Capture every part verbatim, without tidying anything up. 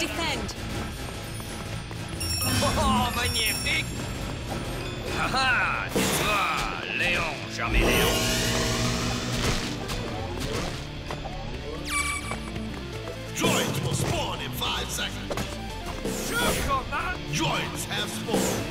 Defend. Oh, magnifique. Ah, tais-toi, Léon, jamais Léon. Droids will spawn in five seconds. Sure, Command. Droids have spawned.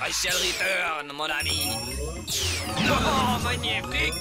I shall return, mon ami. Oh, magnifique.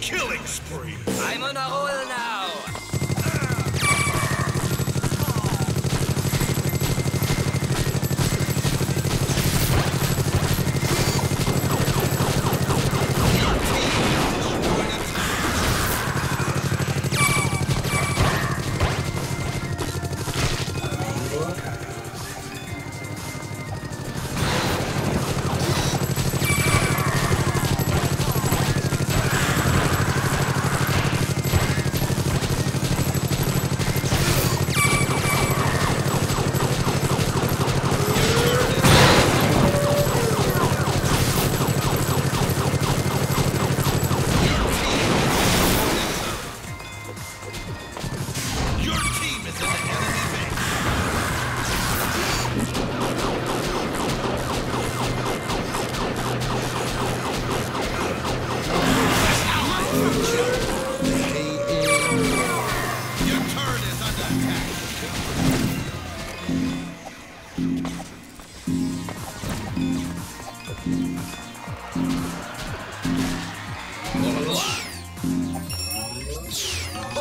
Killing spree. I'm on a roll now.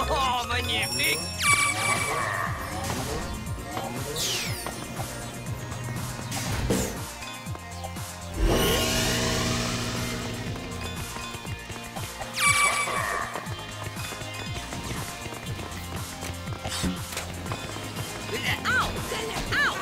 Oh, magnifique! Out! Out!